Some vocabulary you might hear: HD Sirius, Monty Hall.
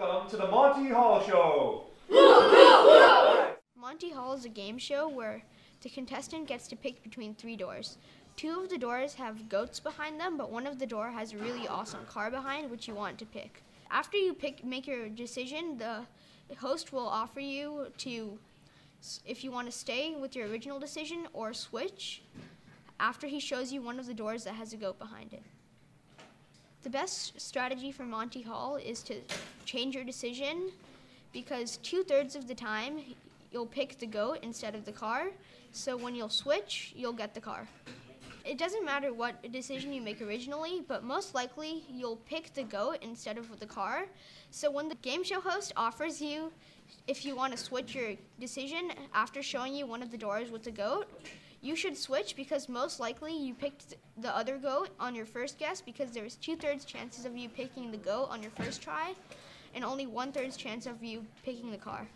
Welcome to the Monty Hall Show! Monty Hall is a game show where the contestant gets to pick between three doors. Two of the doors have goats behind them, but one of the door has a really awesome car behind, which you want to pick. After you make your decision, the host will offer you if you want to stay with your original decision or switch, after he shows you one of the doors that has a goat behind it. The best strategy for Monty Hall is to change your decision, because 2/3 of the time you'll pick the goat instead of the car, so when you'll switch, you'll get the car. It doesn't matter what decision you make originally, but most likely you'll pick the goat instead of the car, so when the game show host offers you if you want to switch your decision after showing you one of the doors with the goat, you should switch, because most likely you picked the other goat on your first guess, because there's 2/3 chances of you picking the goat on your first try and only 1/3 chance of you picking the car.